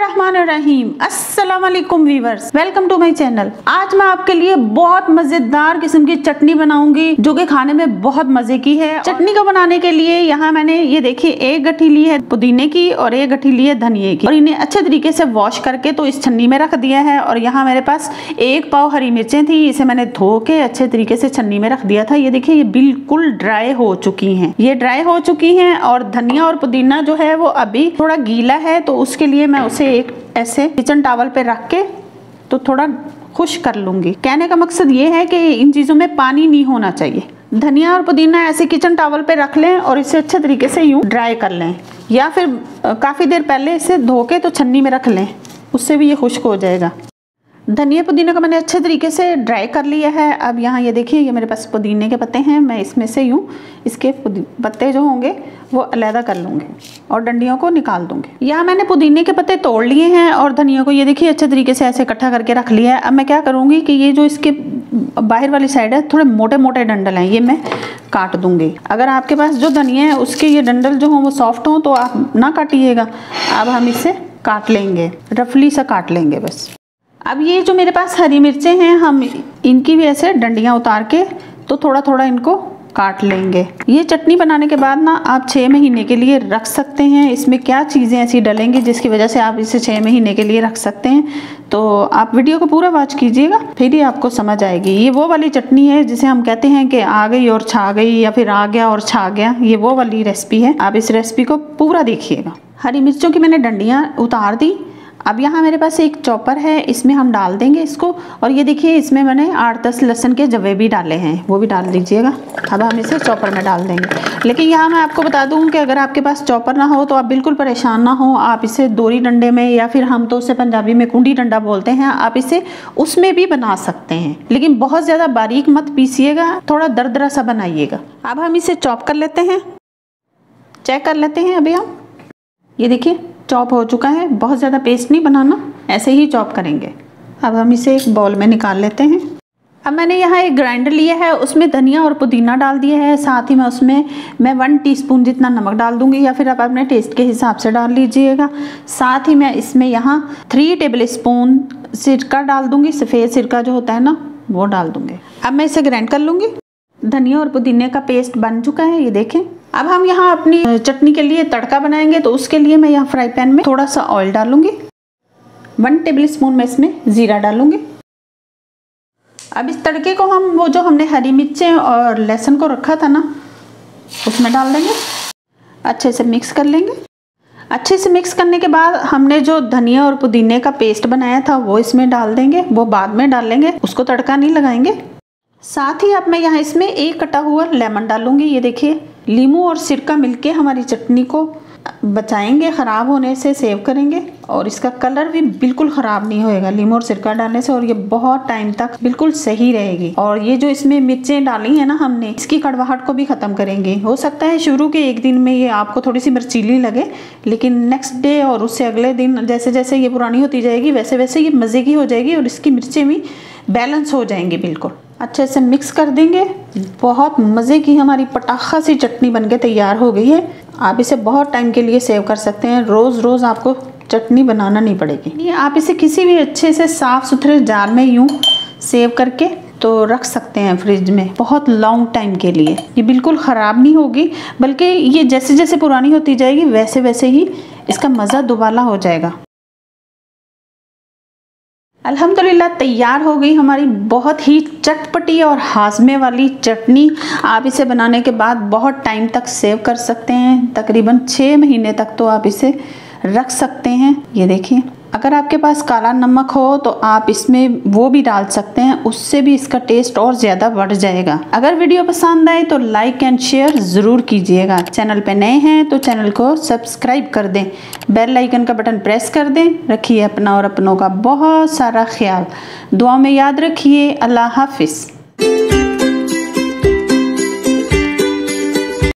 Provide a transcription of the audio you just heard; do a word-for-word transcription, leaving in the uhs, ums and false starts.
बिस्मिल्लाहिर्रहमानिर्रहीम। अस्सलाम वालेकुम viewers, welcome to my channel. आज मैं आपके लिए बहुत मजेदार किस्म की चटनी बनाऊंगी जो कि खाने में बहुत मजे की है। चटनी को बनाने के लिए यहाँ मैंने ये देखिए एक गठी ली है पुदीने की और एक गठी ली है धनिये की, और इन्हें अच्छे तरीके से वॉश करके तो इस छन्नी में रख दिया है। और यहाँ मेरे पास एक पाव हरी मिर्चें थी, इसे मैंने धो के अच्छे तरीके से छन्नी में रख दिया था। ये देखिए ये बिल्कुल ड्राई हो चुकी है, ये ड्राई हो चुकी है। और धनिया और पुदीना जो है वो अभी थोड़ा गीला है, तो उसके लिए मैं उसे एक ऐसे किचन टॉवल पे रख के तो थोड़ा खुश कर लूंगी। कहने का मकसद ये है कि इन चीज़ों में पानी नहीं होना चाहिए। धनिया और पुदीना ऐसे किचन टॉवल पे रख लें और इसे अच्छे तरीके से यूँ ड्राई कर लें, या फिर काफ़ी देर पहले इसे धो के तो छन्नी में रख लें, उससे भी ये खुश्क हो जाएगा। धनिया पुदीना का मैंने अच्छे तरीके से ड्राई कर लिया है। अब यहाँ ये देखिए ये मेरे पास पुदीने के पत्ते हैं, मैं इसमें से यूँ इसके पत्ते जो होंगे वो अलहदा कर लूँगी और डंडियों को निकाल दूँगी। यहाँ मैंने पुदीने के पत्ते तोड़ लिए हैं और धनिया को ये देखिए अच्छे तरीके से ऐसे इकट्ठा करके रख लिया है। अब मैं क्या करूँगी कि ये जो इसके बाहर वाली साइड है थोड़े मोटे मोटे डंडल हैं, ये मैं काट दूँगी। अगर आपके पास जो धनिया है उसके ये डंडल जो हों वो सॉफ्ट हों तो आप ना काटिएगा। अब हम इसे काट लेंगे, रफली सा काट लेंगे बस। अब ये जो मेरे पास हरी मिर्चें हैं हम इनकी भी ऐसे डंडियाँ उतार के तो थोड़ा थोड़ा इनको काट लेंगे। ये चटनी बनाने के बाद ना आप छः महीने के लिए रख सकते हैं। इसमें क्या चीज़ें ऐसी डलेंगी जिसकी वजह से आप इसे छः महीने के लिए रख सकते हैं, तो आप वीडियो को पूरा वॉच कीजिएगा फिर ही आपको समझ आएगी। ये वो वाली चटनी है जिसे हम कहते हैं कि आ गई और छा गई, या फिर आ गया और छा गया, ये वो वाली रेसिपी है। आप इस रेसिपी को पूरा देखिएगा। हरी मिर्चों की मैंने डंडियाँ उतार दी। अब यहाँ मेरे पास एक चॉपर है, इसमें हम डाल देंगे इसको। और ये देखिए इसमें मैंने आठ दस लहसुन के जवे भी डाले हैं, वो भी डाल दीजिएगा। अब हम इसे चॉपर में डाल देंगे। लेकिन यहाँ मैं आपको बता दूँ कि अगर आपके पास चॉपर ना हो तो आप बिल्कुल परेशान ना हो। आप इसे दोरी डंडे में, या फिर हम तो उसे पंजाबी में कुंडी डंडा बोलते हैं, आप इसे उसमें भी बना सकते हैं। लेकिन बहुत ज़्यादा बारीक मत पीसीएगा, थोड़ा दरदरा सा बनाइएगा। अब हम इसे चॉप कर लेते हैं, चेक कर लेते हैं। अभी हम ये देखिए चॉप हो चुका है, बहुत ज़्यादा पेस्ट नहीं बनाना, ऐसे ही चॉप करेंगे। अब हम इसे एक बाउल में निकाल लेते हैं। अब मैंने यहाँ एक ग्राइंडर लिया है, उसमें धनिया और पुदीना डाल दिया है, साथ ही मैं उसमें मैं वन टीस्पून जितना नमक डाल दूँगी, या फिर आप अपने टेस्ट के हिसाब से डाल लीजिएगा। साथ ही मैं इसमें यहाँ थ्री टेबल स्पून सिरका डाल दूँगी, सफ़ेद सिरका जो होता है ना वो डाल दूँगी। अब मैं इसे ग्राइंड कर लूँगी। धनिया और पुदीने का पेस्ट बन चुका है, ये देखें। अब हम यहाँ अपनी चटनी के लिए तड़का बनाएंगे, तो उसके लिए मैं यहाँ फ्राई पैन में थोड़ा सा ऑयल डालूंगी, वन टेबल स्पून मैं इसमें ज़ीरा डालूंगी। अब इस तड़के को हम वो जो हमने हरी मिर्चें और लहसुन को रखा था ना उसमें डाल देंगे, अच्छे से मिक्स कर लेंगे। अच्छे से मिक्स करने के बाद हमने जो धनिया और पुदीने का पेस्ट बनाया था वो इसमें डाल देंगे, वो बाद में डाल लेंगे, उसको तड़का नहीं लगाएंगे। साथ ही अब मैं यहाँ इसमें एक कटा हुआ लेमन डालूंगी। ये देखिए लीमू और सिरका मिलके हमारी चटनी को बचाएंगे, ख़राब होने से सेव करेंगे, और इसका कलर भी बिल्कुल ख़राब नहीं होएगा लीमू और सिरका डालने से, और ये बहुत टाइम तक बिल्कुल सही रहेगी। और ये जो इसमें मिर्चें डाली हैं ना हमने, इसकी कड़वाहट को भी ख़त्म करेंगे। हो सकता है शुरू के एक दिन में ये आपको थोड़ी सी मिर्चीली लगे, लेकिन नेक्स्ट डे और उससे अगले दिन जैसे जैसे ये पुरानी होती जाएगी वैसे वैसे ये मज़े की हो जाएगी, और इसकी मिर्चें भी बैलेंस हो जाएंगी। बिल्कुल अच्छे से मिक्स कर देंगे। बहुत मज़े की हमारी पटाखा सी चटनी बनके तैयार हो गई है। आप इसे बहुत टाइम के लिए सेव कर सकते हैं, रोज़ रोज़ आपको चटनी बनाना नहीं पड़ेगी। ये आप इसे किसी भी अच्छे से साफ़ सुथरे जार में यूँ सेव करके तो रख सकते हैं फ्रिज में बहुत लॉन्ग टाइम के लिए। ये बिल्कुल ख़राब नहीं होगी, बल्कि ये जैसे जैसे पुरानी होती जाएगी वैसे वैसे ही इसका मज़ा दुबाला हो जाएगा। अल्हम्दुलिल्लाह तैयार हो गई हमारी बहुत ही चटपटी और हाजमे वाली चटनी। आप इसे बनाने के बाद बहुत टाइम तक सेव कर सकते हैं, तकरीबन छः महीने तक तो आप इसे रख सकते हैं। ये देखिए अगर आपके पास काला नमक हो तो आप इसमें वो भी डाल सकते हैं, उससे भी इसका टेस्ट और ज़्यादा बढ़ जाएगा। अगर वीडियो पसंद आए तो लाइक एंड शेयर ज़रूर कीजिएगा। चैनल पर नए हैं तो चैनल को सब्सक्राइब कर दें, बेल आइकन का बटन प्रेस कर दें। रखिए अपना और अपनों का बहुत सारा ख्याल, दुआ में याद रखिए। अल्लाह हाफिज़।